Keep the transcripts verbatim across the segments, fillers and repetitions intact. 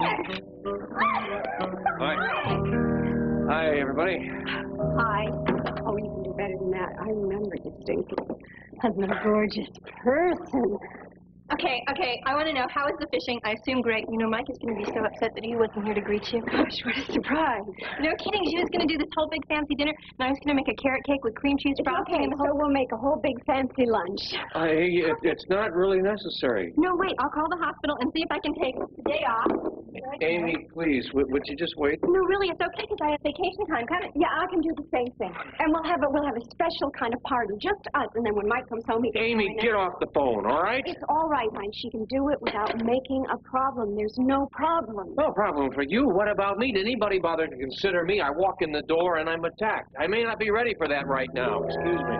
Hi. Hi, everybody. Hi. Oh, you can do better than that. I remember distinctly. Husband, a gorgeous person. Okay, okay, I want to know, how is the fishing? I assume great. You know, Mike is going to be so upset that he wasn't here to greet you. Gosh, what a surprise. No kidding, she was going to do this whole big fancy dinner, and I was going to make a carrot cake with cream cheese frosting. Okay, and the whole... so we'll make a whole big fancy lunch. I, it, it's not really necessary. No, wait, I'll call the hospital and see if I can take the day off. Amy, please, would, would you just wait? No, really, it's okay, because I have vacation time. Kind of, yeah, I can do the same thing. And we'll have a, we'll have a special kind of party, just us, and then when Mike comes home, he can... Amy, get off the phone, all right? It's all right. Mine. She can do it without making a problem. There's no problem. No problem for you. What about me? Did anybody bother to consider me? I walk in the door and I'm attacked. I may not be ready for that right now. Excuse me.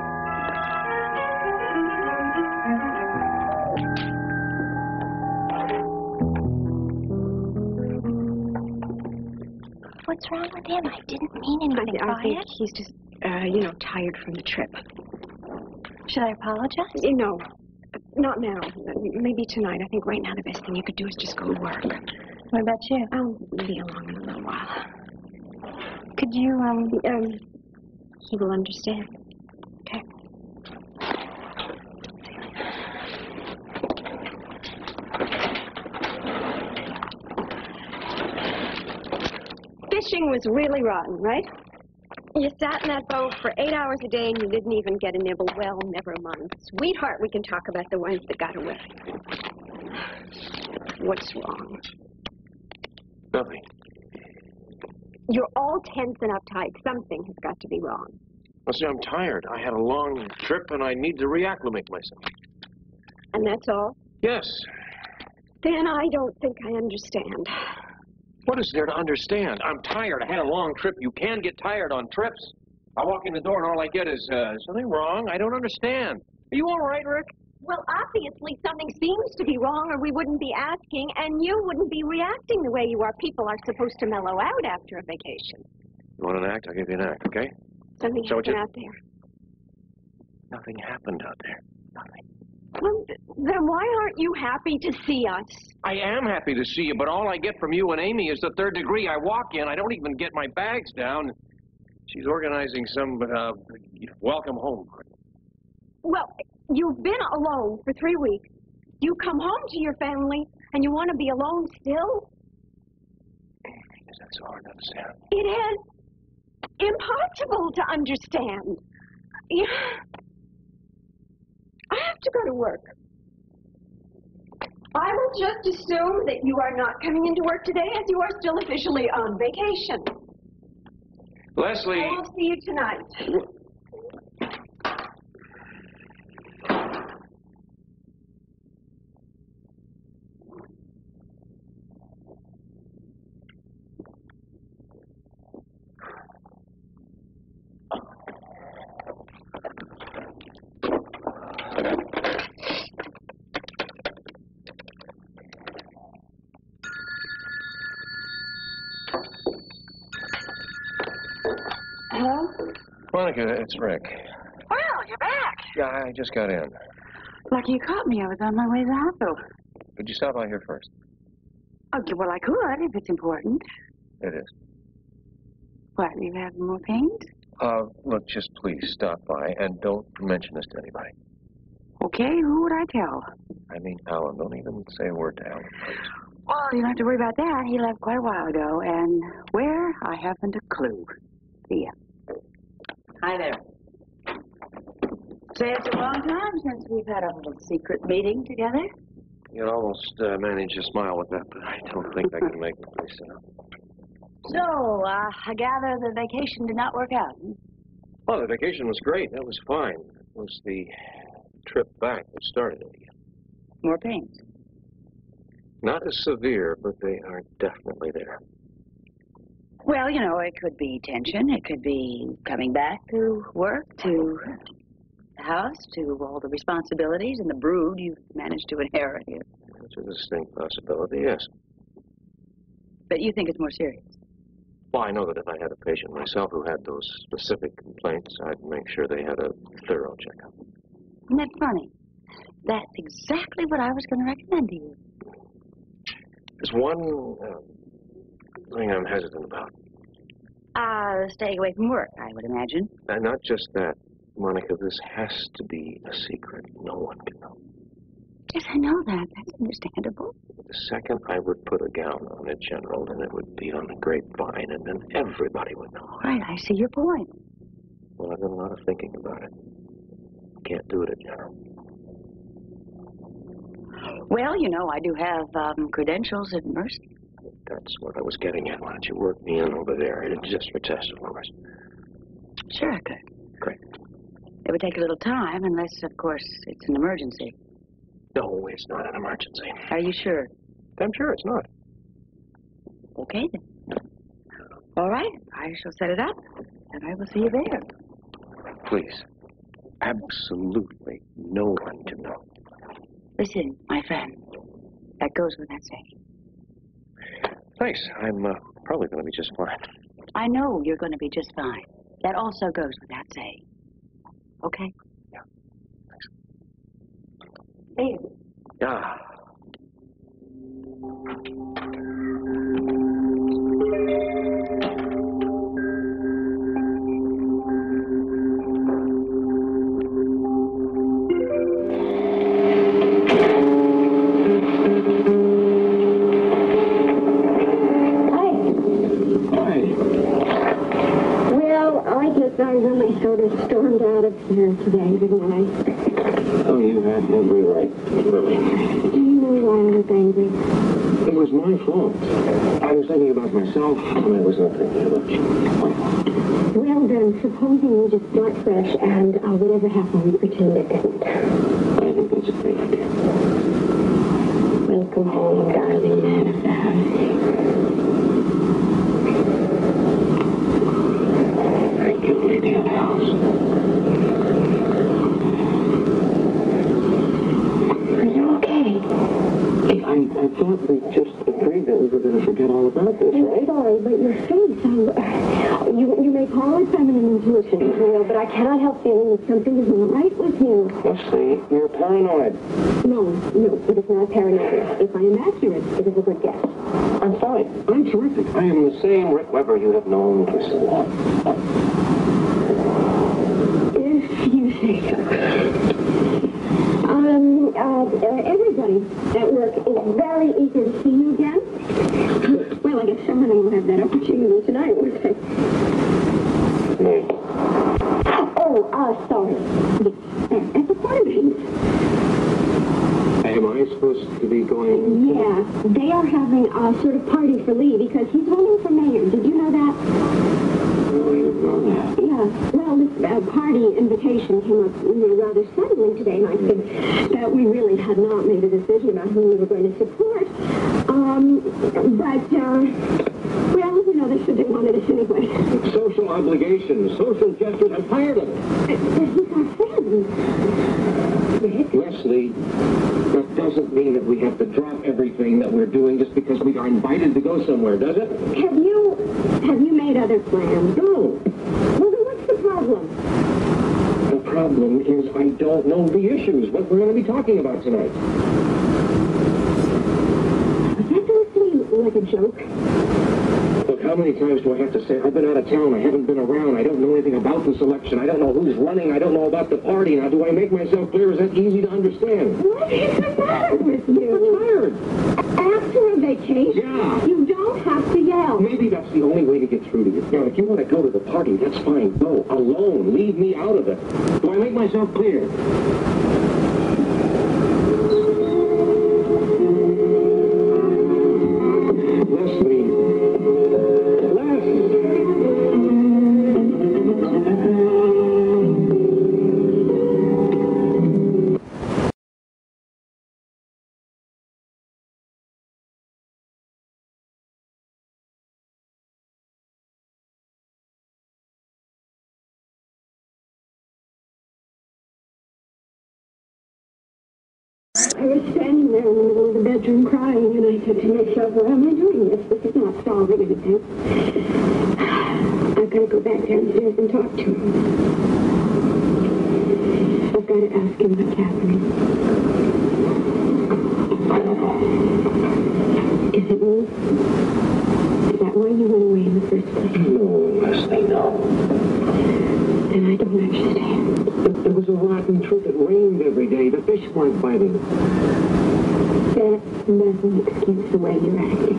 What's wrong with him? I didn't mean anything by it. I think he's just, uh, you know, tired from the trip. Should I apologize? You know. Not now. Maybe tonight. I think right now the best thing you could do is just go to work. What about you? I'll be along in a little while. Could you, um... um he will understand. Okay. See you later. Fishing was really rotten, right? You sat in that boat for eight hours a day and you didn't even get a nibble. Well, never mind. Sweetheart, we can talk about the ones that got away. What's wrong? Nothing. You're all tense and uptight. Something has got to be wrong. Well, see, I'm tired. I had a long trip and I need to reacclimate myself. And that's all? Yes. Then I don't think I understand. What is there to understand? I'm tired. I had a long trip. You can get tired on trips. I walk in the door and all I get is, uh, something wrong. I don't understand. Are you all right, Rick? Well, obviously something seems to be wrong or we wouldn't be asking and you wouldn't be reacting the way you are. People are supposed to mellow out after a vacation. You want an act? I'll give you an act, okay? Something so happened you... out there. Nothing happened out there. Nothing. Well, then why aren't you happy to see us? I am happy to see you, but all I get from you and Amy is the third degree. I walk in, I don't even get my bags down. She's organizing some uh, welcome home. Well, you've been alone for three weeks. You come home to your family, and you want to be alone still? Is that so hard to understand? It is impossible to understand. Yeah. I have to go to work. I will just assume that you are not coming into work today as you are still officially on vacation. Lesley. I will see you tonight. Monica, it's Rick. Well, you're back. Yeah, I just got in. Lucky you caught me. I was on my way to the hospital. Could you stop by here first? Okay, well, I could if it's important. It is. What, you have more paint? Uh, look, just please stop by and don't mention this to anybody. Okay, who would I tell? I mean, Alan. Don't even say a word to Alan, please. Well, you don't have to worry about that. He left quite a while ago, and where? I haven't a clue. See ya. Hi there. Say, it's a long time since we've had a little secret meeting together. You can almost uh, manage to smile with that, but I don't think I can make the place up. So, uh, I gather the vacation did not work out. Hmm? Well, the vacation was great. That was fine. It was the trip back that started it again. More pains? Not as severe, but they are definitely there. Well, you know, it could be tension, it could be coming back to work, to the house, to all the responsibilities and the brood you've managed to inherit here. That's a distinct possibility, yes. But you think it's more serious? Well, I know that if I had a patient myself who had those specific complaints, I'd make sure they had a thorough checkup. Isn't that funny? That's exactly what I was going to recommend to you. There's one uh, thing I'm hesitant about. Uh, staying away from work, I would imagine. Uh, not just that, Monica. This has to be a secret. No one can know. Yes, I know that. That's understandable. The second I would put a gown on it, General, then it would be on the grapevine, and then everybody would know. Right, I see your point. Well, I've done a lot of thinking about it. Can't do it, General. Well, you know, I do have um, credentials at Mercy. That's what I was getting at. Why don't you work me in over there? It's just for test performance. Sure, I could. Great. It would take a little time, unless, of course, it's an emergency. No, it's not an emergency. Are you sure? I'm sure it's not. Okay, then. All right, I shall set it up, and I will see you there. Please. Absolutely no one to know. Listen, my friend, that goes without saying. Thanks. I'm uh, probably going to be just fine. I know you're going to be just fine. That also goes without saying. Okay? Yeah. Thanks. Hey. Yeah. Here today, didn't I? Oh, you had every right, really. Do you know why I was angry? It was my fault. I was thinking about myself, and I was not thinking about you. Well, then, supposing we just start fresh, and uh, whatever happened, we pretend it didn't. I think that's a great idea. Welcome home, darling man of the house. Thank you, lady of the house. I, I thought we just agreed that we were going to forget all about this, right? I'm sorry, but your face, uh, you, you may call it feminine intuition, Israel, but I cannot help feeling that something isn't right with you. Leslie, you're paranoid. No, no, it is not paranoid. If I am accurate, it is a good guess. I'm fine. I'm terrific. I am the same Rick Weber you have known for so long. If you say so. Um, uh, everybody at work is very eager to see you again. Well, I guess some of them will have that opportunity tonight, won't they? Oh, uh, sorry. Yes, at the party. Am I supposed to be going? Yeah, they are having a sort of party for Lee because he's running for mayor. Did you know that? Yeah, well, this uh, party invitation came up rather suddenly today, and I think that we really had not made a decision about who we were going to support. Um, but, uh, well, you know, they should have wanted us anyway. Social obligations, social gestures, I'm tired of it. But he's our friend. Rick? Leslie, that doesn't mean that we have to drop everything that we're doing just because we are invited to go somewhere, does it? Have you, have you made other plans? No. Well, then what's the problem? The problem is I don't know the issues, what we're going to be talking about tonight. That doesn't seem like a joke. Look, how many times do I have to say, I've been out of town, I haven't been around, I don't know anything about this election, I don't know who's running, I don't know about the party. Now, do I make myself clear? Is that easy to understand? What is the matter with you? I'm tired. After a vacation, yeah. You don't have to yell. Maybe that's the only way to get through to you. Now, if you want to go to the party, that's fine. Go alone. Leave me out of it. Do I make myself clear? I was standing there in the middle of the bedroom crying, and I said to myself, why am I doing this? This is not solving anything. I've got to go back downstairs and talk to him. I've got to ask him what's happening. Is it They can know unless they know. Then I don't understand. It was a rotten trip. It rained every day. The fish weren't biting. That doesn't excuse the way you're acting.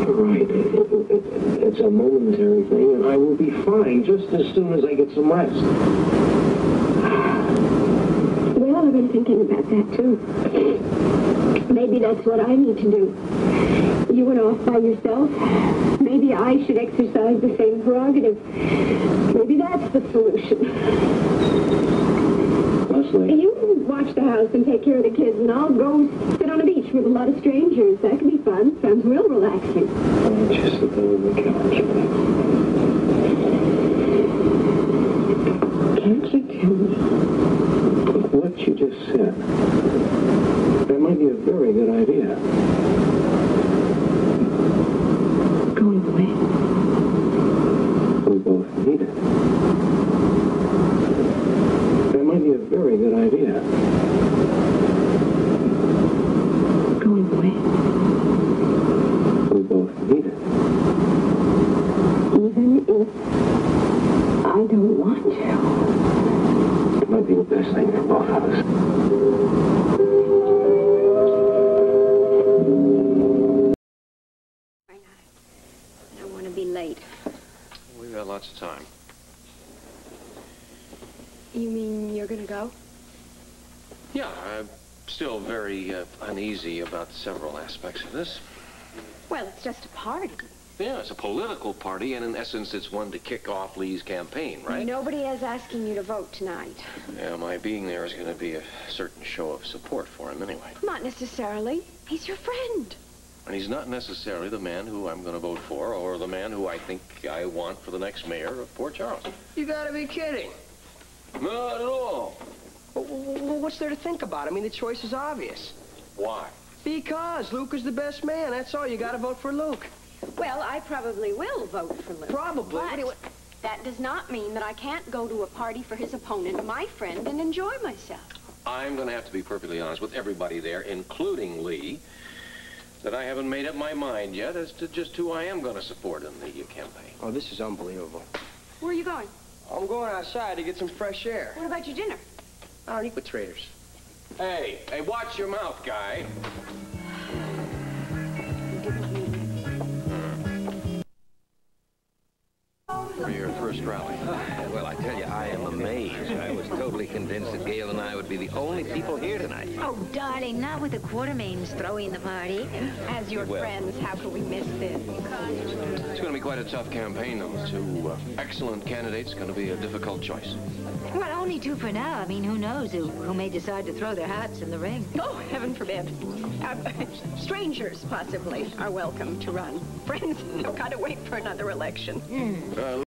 You're right. It, it, it, it's a momentary thing, and I will be fine just as soon as I get some rest. Well, I've been thinking about that, too. Maybe that's what I need to do. You went off by yourself. Maybe I should exercise the same prerogative. Maybe that's the solution. Lesley. You watch the house and take care of the kids, and I'll go sit on a beach with a lot of strangers. That could be fun. Sounds real relaxing. I'm just sit there on the couch. Can't you tell me what you just said? That might be a very good idea. We both need it. That might be a very good idea. Going away. We both need it. Even if I don't want to. It might be the best thing for both of us. Lots of time. You mean you're gonna go? Yeah, I'm still very uh, uneasy about several aspects of this. Well, it's just a party. Yeah, it's a political party, and in essence, it's one to kick off Lee's campaign, right? Nobody is asking you to vote tonight. Yeah, my being there is gonna be a certain show of support for him anyway. Not necessarily. He's your friend. And he's not necessarily the man who I'm going to vote for, or the man who I think I want for the next mayor of Port Charles. You gotta be kidding. Not at all. Well, well, what's there to think about? I mean, the choice is obvious. Why? Because Luke is the best man. That's all. You gotta vote for Luke. Well, I probably will vote for Luke. Probably. But that does not mean that I can't go to a party for his opponent, my friend, and enjoy myself. I'm going to have to be perfectly honest with everybody there, including Lee, that I haven't made up my mind yet as to just who I am going to support in the uh, campaign. Oh, this is unbelievable. Where are you going? I'm going outside to get some fresh air. What about your dinner? I don't eat with traitors. Hey, hey, watch your mouth, guy. For your first rally. Well, I tell you, I am amazed. I was totally convinced that Gail and I would be the only people here tonight. Oh, darling, not with the Quartermaines throwing the party. As your well, friends, how could we miss this? It's going to be quite a tough campaign, though. Two uh, excellent candidates, going to be a difficult choice. Well, only two for now. I mean, who knows who, who may decide to throw their hats in the ring. Oh, heaven forbid. Uh, strangers, possibly, are welcome to run. Friends, they've got to wait for another election. Mm. Uh,